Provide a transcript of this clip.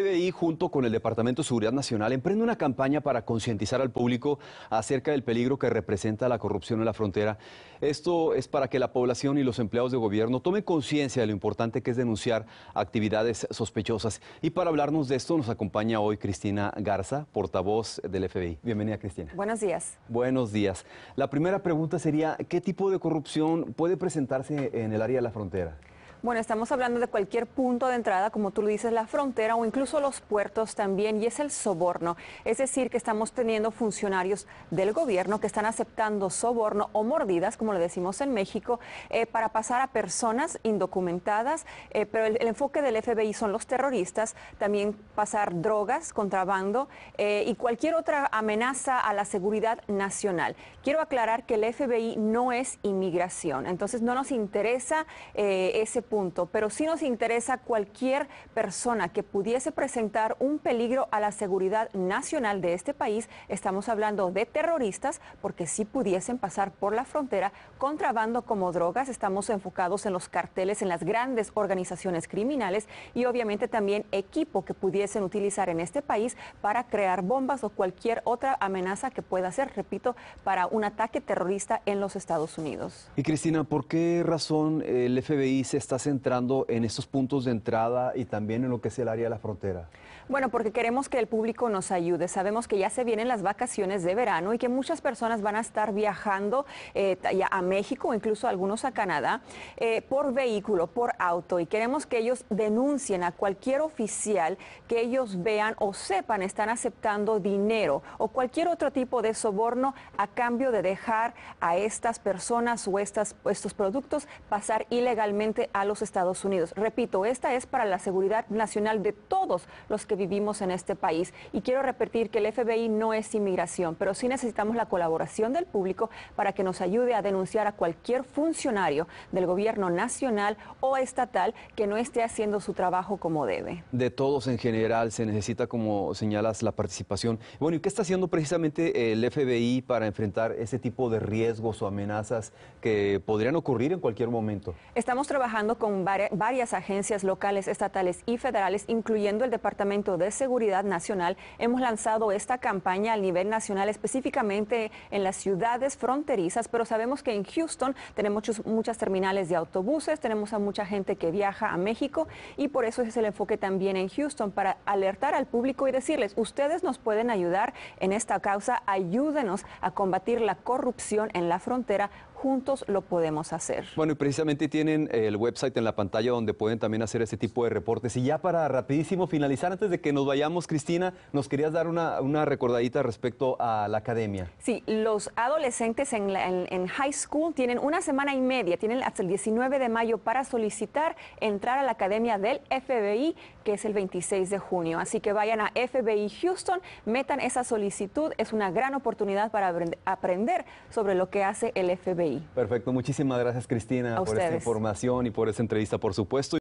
El FBI, junto con el Departamento de Seguridad Nacional, emprende una campaña para concientizar al público acerca del peligro que representa la corrupción en la frontera. Esto es para que la población y los empleados de gobierno tomen conciencia de lo importante que es denunciar actividades sospechosas. Y para hablarnos de esto nos acompaña hoy Cristina Garza, portavoz del FBI. Bienvenida, Cristina. Buenos días. Buenos días. La primera pregunta sería, ¿qué tipo de corrupción puede presentarse en el área de la frontera? Bueno, estamos hablando de cualquier punto de entrada, como tú lo dices, la frontera o incluso los puertos también, y es el soborno. Es decir, que estamos teniendo funcionarios del gobierno que están aceptando soborno o mordidas, como le decimos en México, para pasar a personas indocumentadas, pero el enfoque del FBI son los terroristas, también pasar drogas, contrabando y cualquier otra amenaza a la seguridad nacional. Quiero aclarar que el FBI no es inmigración, entonces no nos interesa ese punto, pero sí nos interesa cualquier persona que pudiese presentar un peligro a la seguridad nacional de este país. Estamos hablando de terroristas porque sí pudiesen pasar por la frontera, contrabando como drogas. Estamos enfocados en los carteles, en las grandes organizaciones criminales y obviamente también equipo que pudiesen utilizar en este país para crear bombas o cualquier otra amenaza que pueda ser, repito, para un ataque terrorista en los Estados Unidos. Y Cristina, ¿por qué razón el FBI se está centrando en estos puntos de entrada y también en lo que es el área de la frontera? Bueno, porque queremos que el público nos ayude. Sabemos que ya se vienen las vacaciones de verano y que muchas personas van a estar viajando a México, incluso algunos a Canadá, por vehículo, por auto, y queremos que ellos denuncien a cualquier oficial que ellos vean o sepan están aceptando dinero o cualquier otro tipo de soborno a cambio de dejar a estas personas o estos productos pasar ilegalmente a los Estados Unidos. Repito, esta es para la seguridad nacional de todos los que vivimos en este país. Y quiero repetir que el FBI no es inmigración, pero sí necesitamos la colaboración del público para que nos ayude a denunciar a cualquier funcionario del gobierno nacional o estatal que no esté haciendo su trabajo como debe. De todos en general se necesita, como señalas, la participación. Bueno, ¿y qué está haciendo precisamente el FBI para enfrentar ese tipo de riesgos o amenazas que podrían ocurrir en cualquier momento? Estamos trabajando con varias agencias locales, estatales y federales, incluyendo el Departamento de Seguridad Nacional. Hemos lanzado esta campaña a nivel nacional, específicamente en las ciudades fronterizas, pero sabemos que en Houston tenemos muchas terminales de autobuses, tenemos a mucha gente que viaja a México y por eso es el enfoque también en Houston, para alertar al público y decirles, ustedes nos pueden ayudar en esta causa, ayúdenos a combatir la corrupción en la frontera. Juntos lo podemos hacer. Bueno, y precisamente tienen el website en la pantalla donde pueden también hacer este tipo de reportes. Y ya para rapidísimo finalizar, antes de que nos vayamos, Cristina, nos querías dar una recordadita respecto a la academia. Sí, los adolescentes en high school tienen una semana y media, tienen hasta el 19 de mayo para solicitar entrar a la academia del FBI, que es el 26 de junio. Así que vayan a FBI Houston, metan esa solicitud, es una gran oportunidad para aprender sobre lo que hace el FBI. Perfecto, muchísimas gracias, Cristina, por esta información y por esta entrevista, por supuesto.